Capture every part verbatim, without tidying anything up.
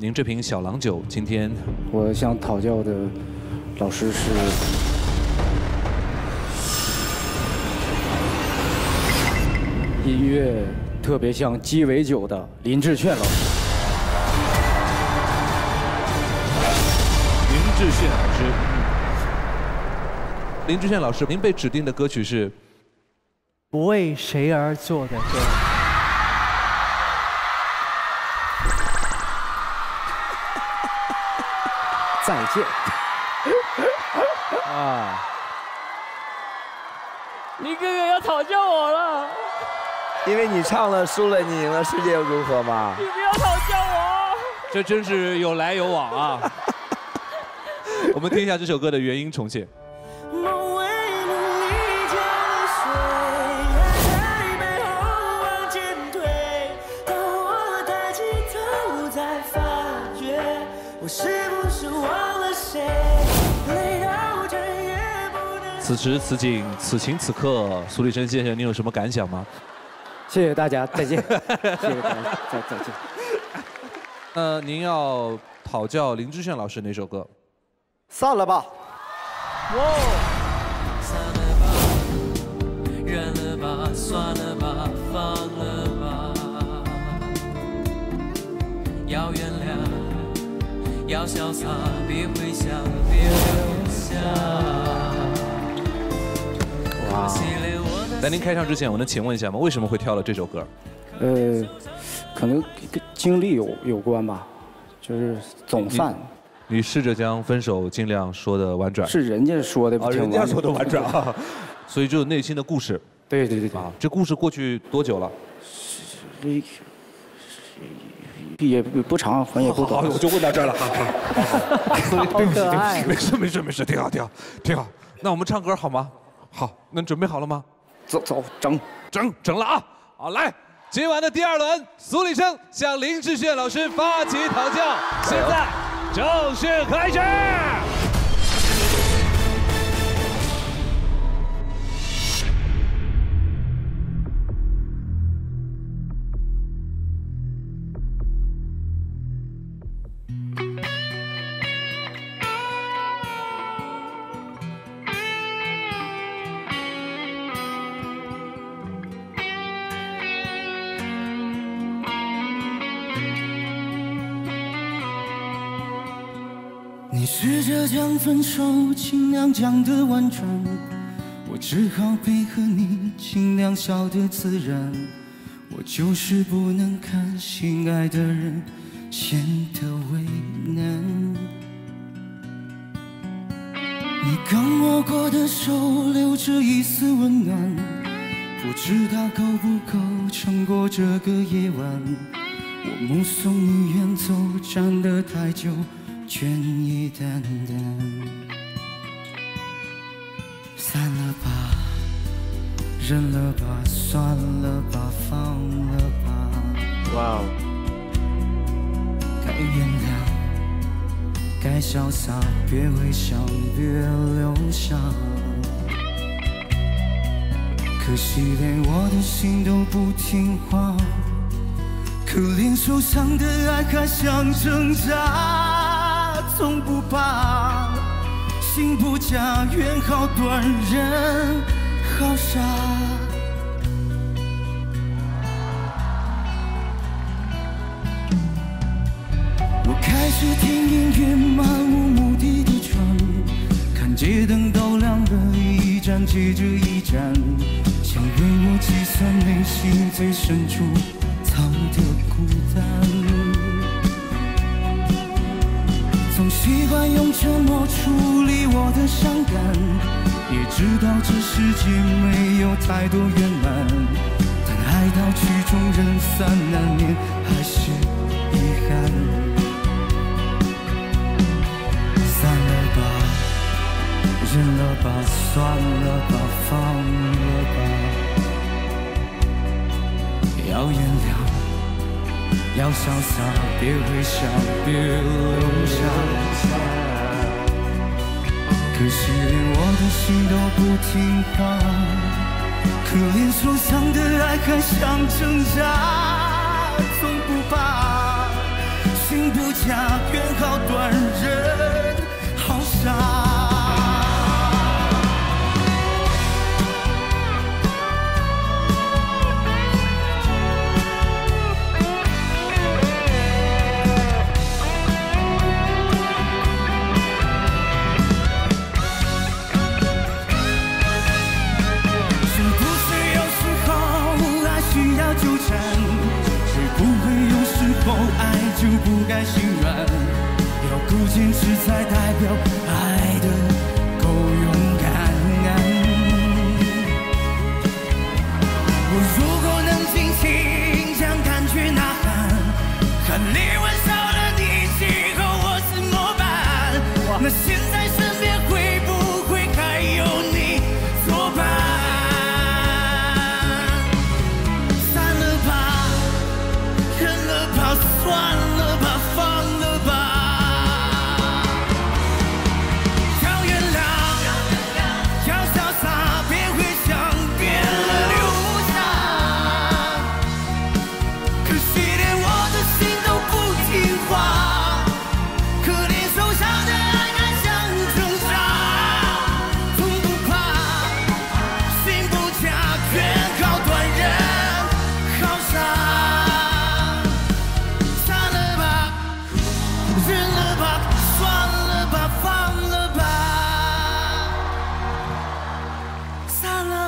您这瓶小郎酒今天，我想讨教的老师是。 音乐特别像鸡尾酒的林志炫老师。林志炫老师，林志炫老师，您被指定的歌曲是《不为谁而作的歌》。再见。啊！林哥哥要讨教我了。 因为你唱了，输了，你赢了，世界又如何嘛？你不要讨教我！这真是有来有往啊！我们听一下这首歌的原音重现。 此时此景，此情此刻，苏立生先生，你有什么感想吗？ 谢谢大家，再见。谢谢大家，再再见。呃，您要讨教林志炫老师哪首歌？散了吧。哇！散了吧，忍了吧，算了吧，放了吧。要原谅，要潇洒，别回想，别留下。哇。 在您开唱之前，我能请问一下吗？为什么会挑了这首歌？呃，可能跟经历有有关吧，就是总犯。你, 你试着将分手尽量说的婉转。是人家说的，啊、哦，人家说的婉转啊。所以就是内心的故事。对对对对。啊，这故事过去多久了？也不长，反正也不短。我就问到这儿了。对不起，对不起，没事没事没事，挺好挺好挺好。那我们唱歌好吗？好，那准备好了吗？ 走走整整整了啊！好，来，今晚的第二轮，苏立生向林志炫老师发起讨教，现在正式开始。试着将分手尽量讲得婉转，我只好配合你尽量笑得自然。我就是不能看心爱的人显得为难。你刚握过的手留着一丝温暖，不知道够不够撑过这个夜晚。我目送你远走，站得太久。 倦意淡淡，散了吧，忍了吧，算了吧，放了吧。哇哦！该原谅，该潇洒，别回想，别留下。可惜连我的心都不听话，可怜受伤的爱还想挣扎。 从不怕，心不假，缘好短，人好傻。我开始听音乐，漫无目的地转，看街灯都亮了，一盏接着一盏，想为我计算内心最深处藏的孤单。 总习惯用沉默处理我的伤感，也知道这世界没有太多圆满，但爱到曲终人散，难免还是遗憾。散了吧，忍了吧，算了吧，放了吧，要原谅。 要潇洒，别回想，别留下。可惜连我的心都不听话，可怜受伤的爱还想挣扎，从不怕。不假，缘好短，人好傻。 就不该心软，要够坚持才代表爱的够勇敢。我如果能尽情将感觉呐喊，喊你微笑的你今后我怎么办？那现在身边会不会还有你作伴？散了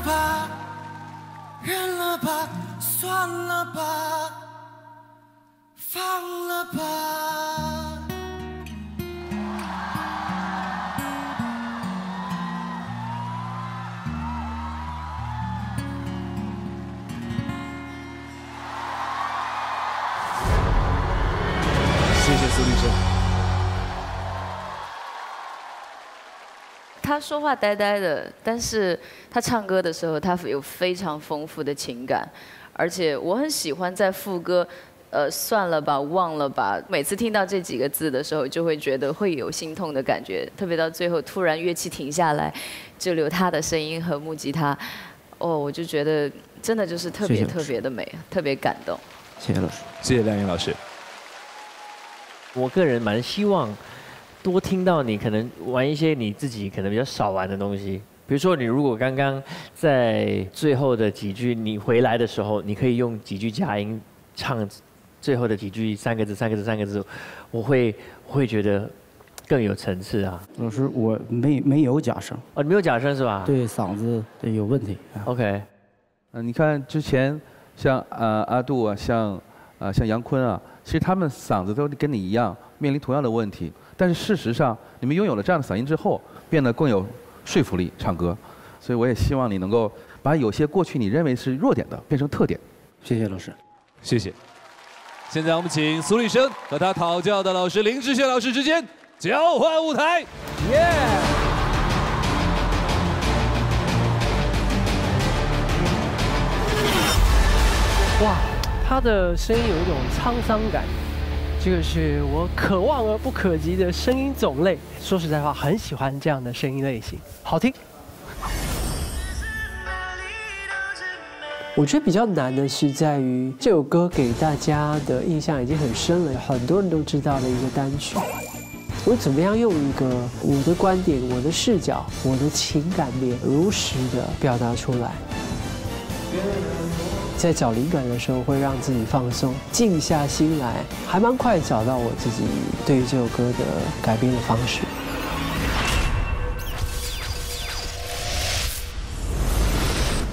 吧，忍了吧，算了。 他说话呆呆的，但是他唱歌的时候，他有非常丰富的情感，而且我很喜欢在副歌，呃，算了吧，忘了吧，每次听到这几个字的时候，就会觉得会有心痛的感觉，特别到最后突然乐器停下来，就留他的声音和木吉他，哦，我就觉得真的就是特别特别的美，特别感动。谢谢老师，谢谢梁云老师。我个人蛮希望。 多听到你可能玩一些你自己可能比较少玩的东西，比如说你如果刚刚在最后的几句你回来的时候，你可以用几句假音唱最后的几句三个字三个字三个字，我会我会觉得更有层次啊。老师，我没没有假声哦，你没有假声是吧？对，嗓子有问题。OK， 嗯，你看之前像呃阿杜啊，像呃像杨坤啊，其实他们嗓子都跟你一样面临同样的问题。 但是事实上，你们拥有了这样的嗓音之后，变得更有说服力唱歌，所以我也希望你能够把有些过去你认为是弱点的变成特点。谢谢老师，谢谢。现在我们请苏立生和他讨教的老师林志炫老师之间交换舞台。Yeah! 哇，他的声音有一种沧桑感。 这个是我可望而不可及的声音种类。说实在话，很喜欢这样的声音类型，好听。我觉得比较难的是在于这首歌给大家的印象已经很深了，很多人都知道的一个单曲。我怎么样用一个我的观点、我的视角、我的情感面，如实的表达出来。 在找灵感的时候，会让自己放松，静下心来，还蛮快找到我自己对于这首歌的改编的方式。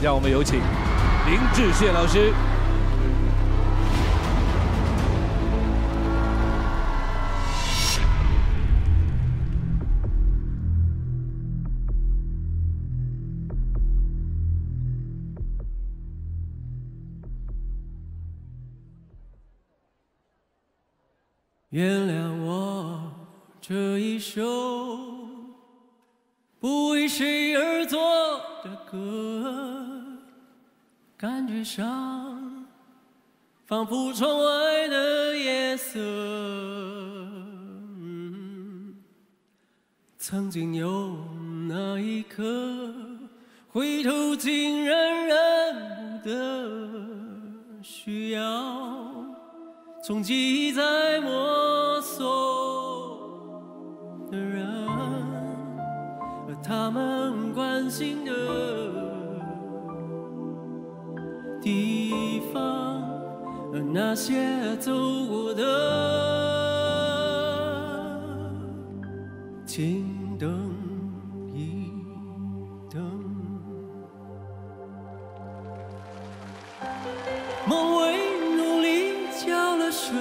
让我们有请林志炫老师。原谅我这一首不为谁而作的歌，感觉上仿佛窗外的夜色。嗯、曾经有那一刻，回头竟然认不得，需要。 从记忆在摸索。所的人，而他们关心的地方，而那些走过的请等一等。梦为努力浇了水，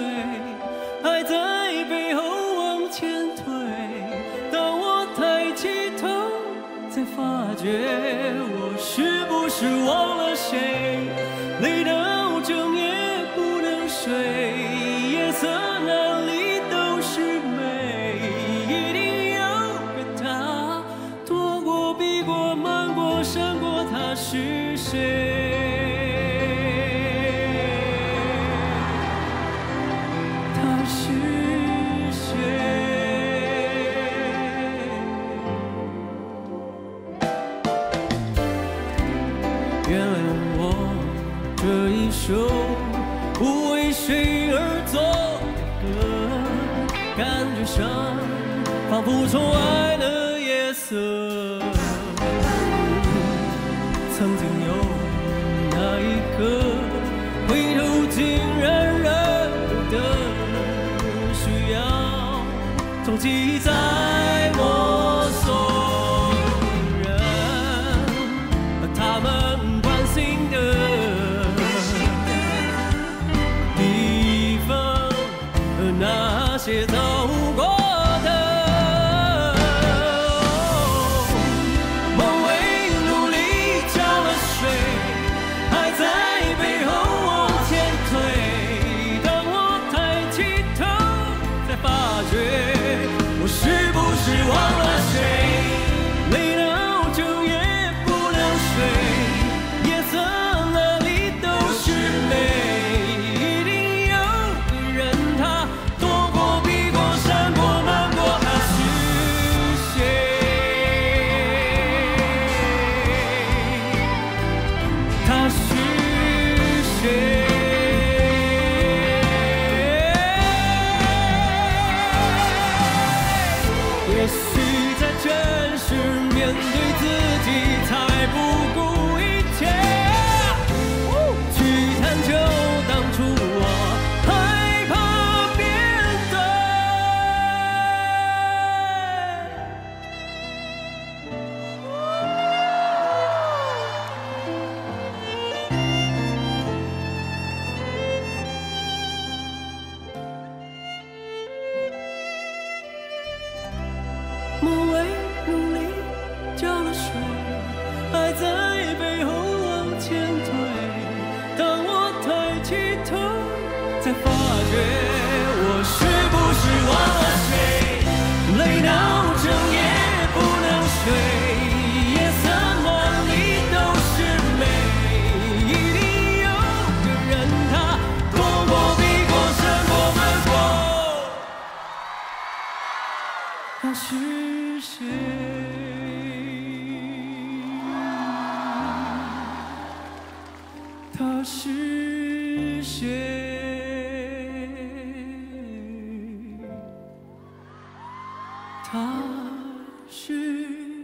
还在背后往前推。当我抬起头，才发觉我是不是忘了谁？累到整夜不能睡，夜色哪里都是美。一定有个他，躲过、避过、瞒过、闪过，他是谁？ 原谅我这一首不为谁而作的歌，感觉上仿佛窗外的夜色。曾经有那一刻，回头竟然认不得，需要从记忆再摸索。 那些走过的梦，为努力浇了水，还在背后往前推。当我抬起头，才发觉我是不是忘了谁？ 梦为努力浇了水，还在背后往前推。当我抬起头，才发觉我是不是忘了谁？累到整夜不能睡，夜色哪里都是美。一定有个人，他躲过、避过、闪过、瞒过，他是。 是谁？他是谁？他是谁？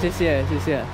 谢谢，谢谢。